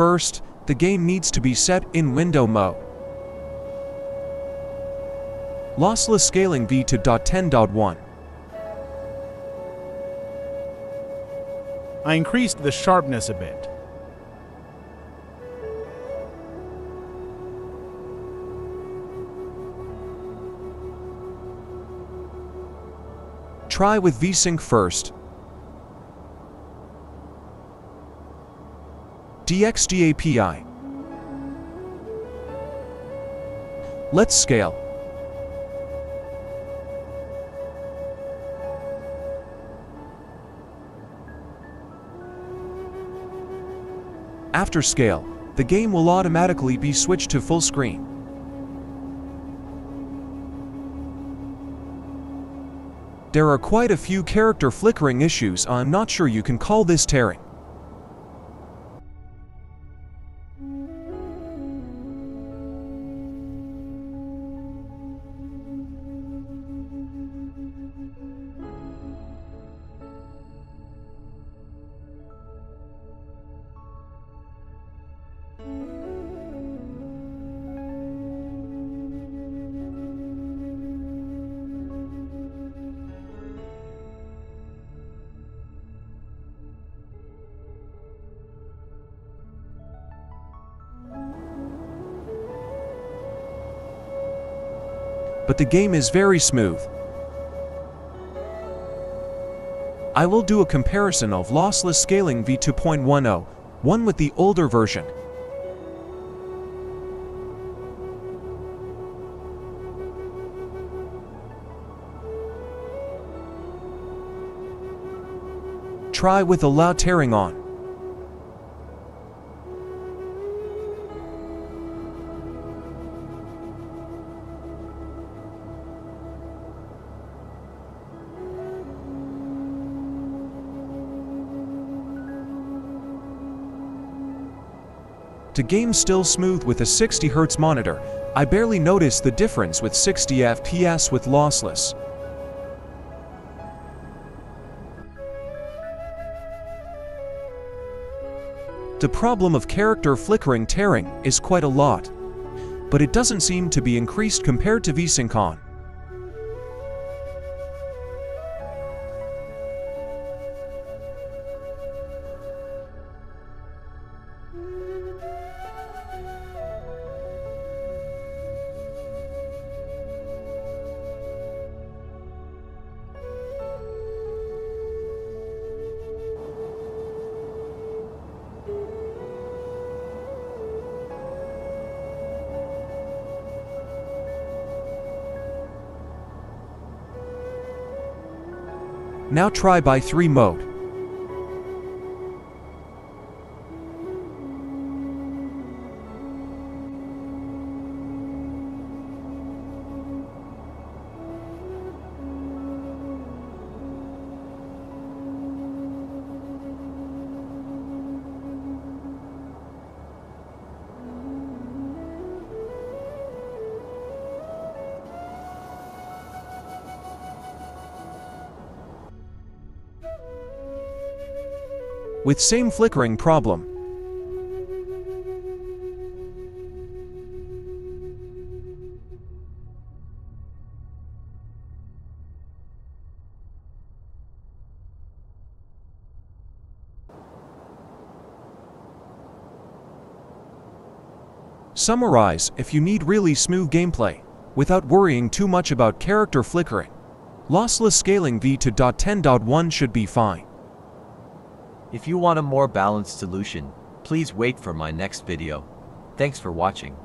First, the game needs to be set in window mode. Lossless Scaling V2.10.1. I increased the sharpness a bit. Try with VSync first. DXGI API. Let's scale. After scale, the game will automatically be switched to full screen. There are quite a few character flickering issues. I'm not sure you can call this tearing. But the game is very smooth. I will do a comparison of Lossless Scaling V2.10, one with the older version. Try with allow tearing on. The game's still smooth with a 60 Hz monitor. I barely noticed the difference with 60 FPS with Lossless. The problem of character flickering tearing is quite a lot, but it doesn't seem to be increased compared to VSync on. Now try by 3 mode. With same flickering problem. Summarize if you need really smooth gameplay, without worrying too much about character flickering. Lossless Scaling V2.10.1 should be fine. If you want a more balanced solution, please wait for my next video. Thanks for watching.